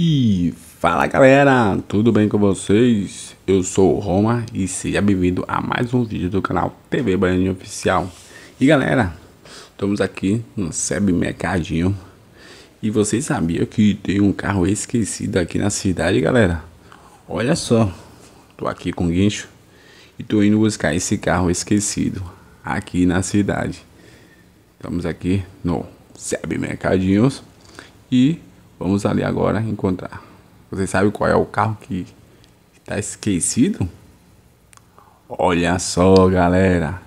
E fala galera, tudo bem com vocês? Eu sou o Roma e seja bem-vindo a mais um vídeo do canal TV Bahianinho Oficial. E galera, estamos aqui no Sebe Mercadinho. E vocês sabiam que tem um carro esquecido aqui na cidade, galera? Olha só, tô aqui com o guincho e tô indo buscar esse carro esquecido aqui na cidade. Estamos aqui no Sebe Mercadinhos e vamos ali agora encontrar. Vocês sabem qual é o carro que está esquecido? Olha só, galera.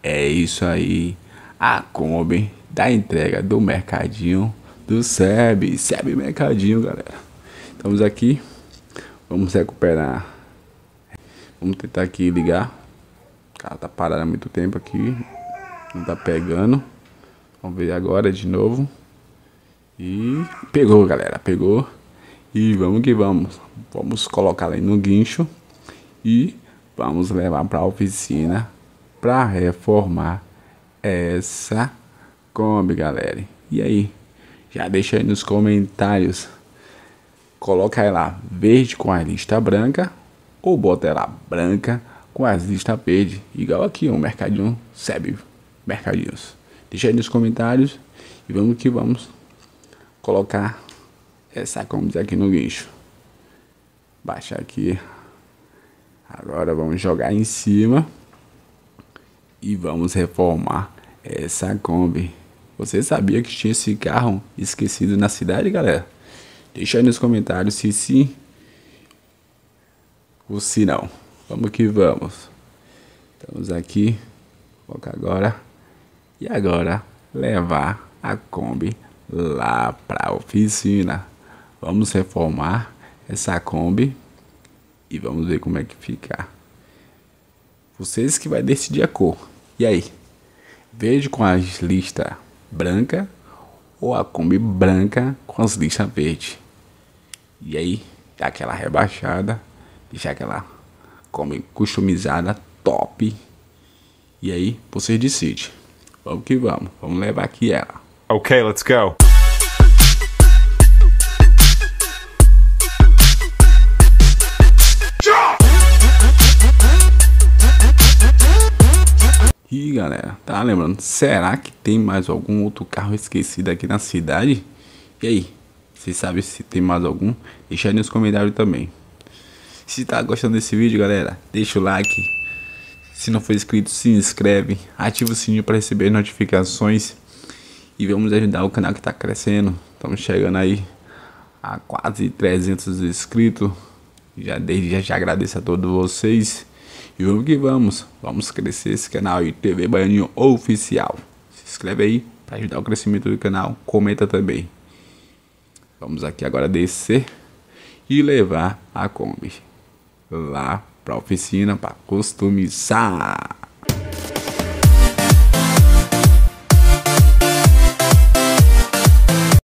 É isso aí. A Kombi da entrega do mercadinho do Sebe. Sebe Mercadinho, galera. Estamos aqui. Vamos recuperar. Vamos tentar aqui ligar. O cara tá parado há muito tempo aqui. Não tá pegando. Vamos ver agora de novo. E pegou, galera, pegou. E vamos que vamos. Vamos colocar ali no guincho e vamos levar para a oficina para reformar essa Kombi, galera. E aí, já deixa aí nos comentários. Coloca ela verde com a lista branca ou bota ela branca com as listas verde, igual aqui o mercadinho Sebe Mercadinhos. Deixa aí nos comentários e vamos que vamos. Colocar essa Kombi aqui no guincho. Baixar aqui. Agora vamos jogar em cima. E vamos reformar essa Kombi. Você sabia que tinha esse carro esquecido na cidade, galera? Deixa aí nos comentários se sim ou se não. Vamos que vamos. Estamos aqui. Colocar agora. E agora levar a Kombi lá para a oficina. Vamos reformar essa Kombi e vamos ver como é que fica. Vocês que vai decidir a cor. E aí, verde com as listas branca ou a Kombi branca com as listas verde? E aí, dá aquela rebaixada, deixar aquela Kombi customizada top. E aí, vocês decidem. Vamos que vamos. Vamos levar aqui ela. Okay, let's go. E galera, tá lembrando, será que tem mais algum outro carro esquecido aqui na cidade? E aí, vocês sabem se tem mais algum? Deixa aí nos comentários também. Se tá gostando desse vídeo, galera, deixa o like. Se não for inscrito, se inscreve. Ativa o sininho para receber notificações. E vamos ajudar o canal que está crescendo. Estamos chegando aí a quase 300 inscritos. Já desde já agradeço a todos vocês. E vamos que vamos. Vamos crescer esse canal e TV Bahianinho Oficial. Se inscreve aí para ajudar o crescimento do canal. Comenta também. Vamos aqui agora descer e levar a Kombi lá para a oficina para customizar.